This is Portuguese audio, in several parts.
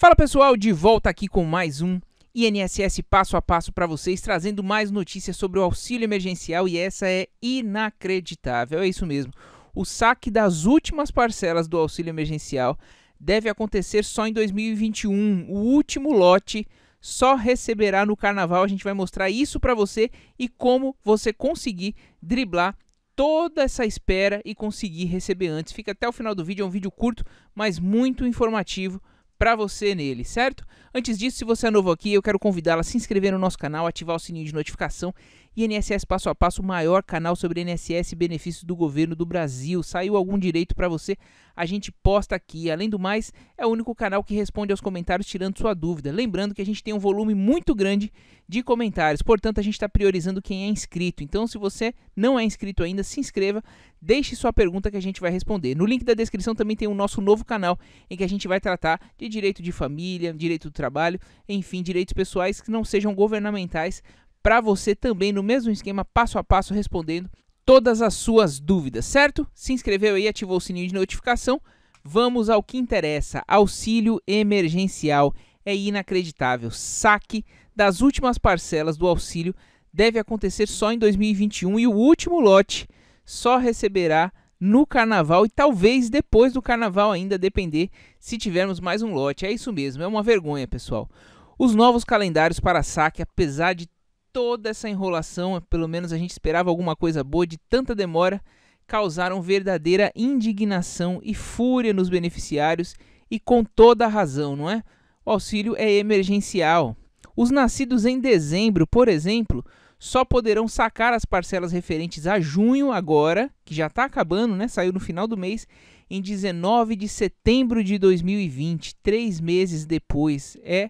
Fala pessoal, de volta aqui com mais um INSS Passo a Passo para vocês, trazendo mais notícias sobre o auxílio emergencial, e essa é inacreditável, é isso mesmo. O saque das últimas parcelas do auxílio emergencial deve acontecer só em 2021, o último lote só receberá no carnaval. A gente vai mostrar isso para você e como você conseguir driblar toda essa espera e conseguir receber antes. Fica até o final do vídeo, é um vídeo curto, mas muito informativo para você nele, certo? Antes disso, se você é novo aqui, eu quero convidá-la a se inscrever no nosso canal, ativar o sininho de notificação. INSS Passo a Passo, o maior canal sobre INSS e benefícios do governo do Brasil. Saiu algum direito para você, a gente posta aqui. Além do mais, é o único canal que responde aos comentários tirando sua dúvida. Lembrando que a gente tem um volume muito grande de comentários, portanto a gente está priorizando quem é inscrito. Então, se você não é inscrito ainda, se inscreva, deixe sua pergunta que a gente vai responder. No link da descrição também tem o nosso novo canal, em que a gente vai tratar de direito de família, direito do trabalho, enfim, direitos pessoais que não sejam governamentais, para você também, no mesmo esquema, passo a passo, respondendo todas as suas dúvidas, certo? Se inscreveu aí, ativou o sininho de notificação. Vamos ao que interessa, auxílio emergencial. É inacreditável, saque das últimas parcelas do auxílio deve acontecer só em 2021 e o último lote só receberá no carnaval e talvez depois do carnaval ainda, depender se tivermos mais um lote. É isso mesmo, é uma vergonha, pessoal. Os novos calendários para saque, apesar de toda essa enrolação, pelo menos a gente esperava alguma coisa boa, de tanta demora, causaram verdadeira indignação e fúria nos beneficiários, e com toda a razão, não é? O auxílio é emergencial. Os nascidos em dezembro, por exemplo, só poderão sacar as parcelas referentes a junho agora, que já está acabando, né? Saiu no final do mês, em 19 de setembro de 2020, 3 meses depois. É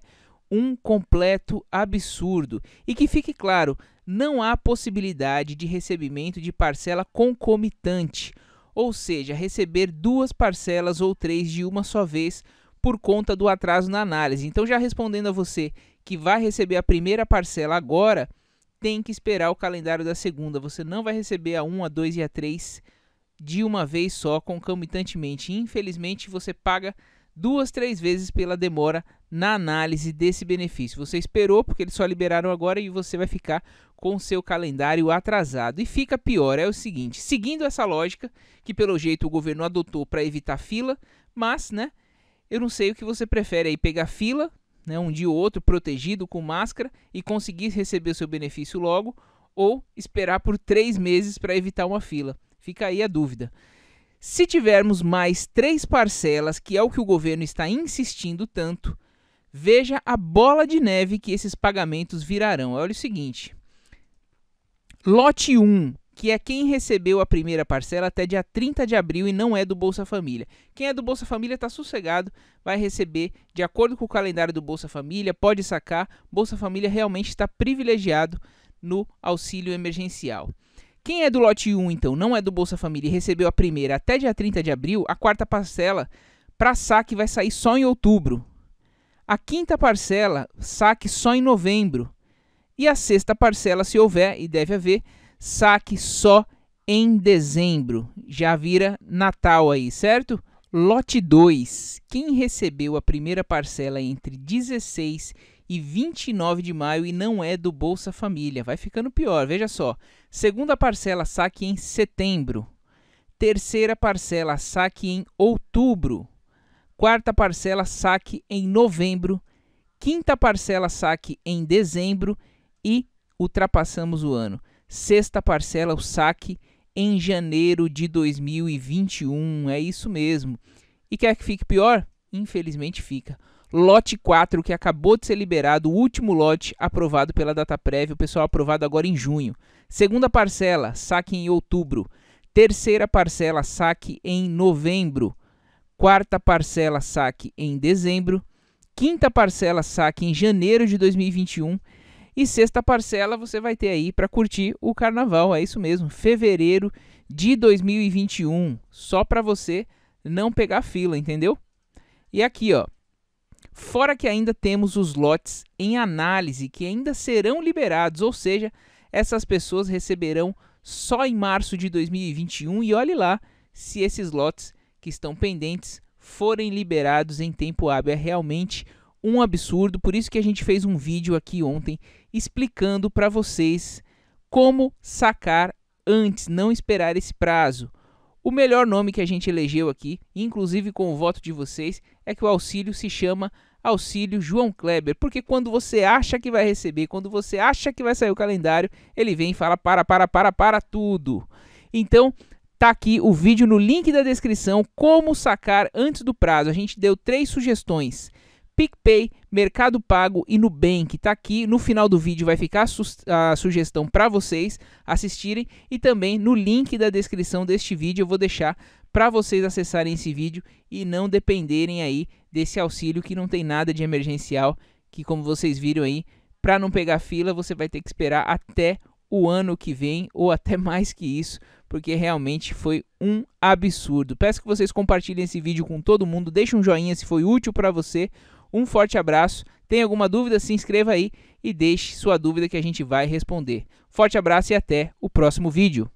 um completo absurdo. E que fique claro, não há possibilidade de recebimento de parcela concomitante, ou seja, receber 2 parcelas ou 3 de uma só vez por conta do atraso na análise. Então, já respondendo a você que vai receber a primeira parcela agora, tem que esperar o calendário da segunda. Você não vai receber a 1, a 2 e a 3 de uma vez só, concomitantemente. Infelizmente, você paga 2, 3 vezes pela demora na análise desse benefício. Você esperou porque eles só liberaram agora, e você vai ficar com o seu calendário atrasado. E fica pior, é o seguinte, seguindo essa lógica, que pelo jeito o governo adotou para evitar fila, mas, né, eu não sei o que você prefere aí, pegar fila, né, um dia ou outro, protegido, com máscara, e conseguir receber o seu benefício logo, ou esperar por 3 meses para evitar uma fila. Fica aí a dúvida. Se tivermos mais 3 parcelas, que é o que o governo está insistindo tanto, veja a bola de neve que esses pagamentos virarão. Olha o seguinte, lote 1, que é quem recebeu a primeira parcela até dia 30 de abril e não é do Bolsa Família. Quem é do Bolsa Família está sossegado, vai receber de acordo com o calendário do Bolsa Família, pode sacar. Bolsa Família realmente está privilegiado no auxílio emergencial. Quem é do lote 1, então, não é do Bolsa Família e recebeu a primeira até dia 30 de abril, a 4ª parcela para saque vai sair só em outubro. A 5ª parcela, saque só em novembro. E a 6ª parcela, se houver, e deve haver, saque só em dezembro. Já vira Natal aí, certo? Lote 2. Quem recebeu a primeira parcela entre 16 e 29 de maio e não é do Bolsa Família. Vai ficando pior, veja só. 2ª parcela, saque em setembro. 3ª parcela, saque em outubro. 4ª parcela, saque em novembro. 5ª parcela, saque em dezembro. E ultrapassamos o ano. 6ª parcela, o saque em janeiro de 2021. É isso mesmo. E quer que fique pior? Infelizmente fica. Lote 4, que acabou de ser liberado, o último lote aprovado pela data prévia, o pessoal aprovado agora em junho. 2ª parcela, saque em outubro. 3ª parcela, saque em novembro. 4ª parcela, saque em dezembro. 5ª parcela, saque em janeiro de 2021. E 6ª parcela você vai ter aí para curtir o carnaval, é isso mesmo, fevereiro de 2021. Só para você não pegar fila, entendeu? E aqui, ó. Fora que ainda temos os lotes em análise, que ainda serão liberados, ou seja, essas pessoas receberão só em março de 2021, e olhe lá se esses lotes que estão pendentes forem liberados em tempo hábil. É realmente um absurdo, por isso que a gente fez um vídeo aqui ontem explicando para vocês como sacar antes, não esperar esse prazo. O melhor nome que a gente elegeu aqui, inclusive com o voto de vocês, é que o auxílio se chama Auxílio João Kleber, porque quando você acha que vai receber, quando você acha que vai sair o calendário, ele vem e fala para tudo. Então, tá aqui o vídeo no link da descrição, como sacar antes do prazo. A gente deu 3 sugestões: PicPay, Mercado Pago e Nubank. Tá aqui no final do vídeo, vai ficar a sugestão para vocês assistirem, e também no link da descrição deste vídeo eu vou deixar para vocês acessarem esse vídeo e não dependerem aí desse auxílio que não tem nada de emergencial, que, como vocês viram aí, para não pegar fila você vai ter que esperar até o ano que vem ou até mais que isso, porque realmente foi um absurdo. Peço que vocês compartilhem esse vídeo com todo mundo, deixem um joinha se foi útil para você. Um forte abraço, tem alguma dúvida, se inscreva aí e deixe sua dúvida que a gente vai responder. Forte abraço e até o próximo vídeo.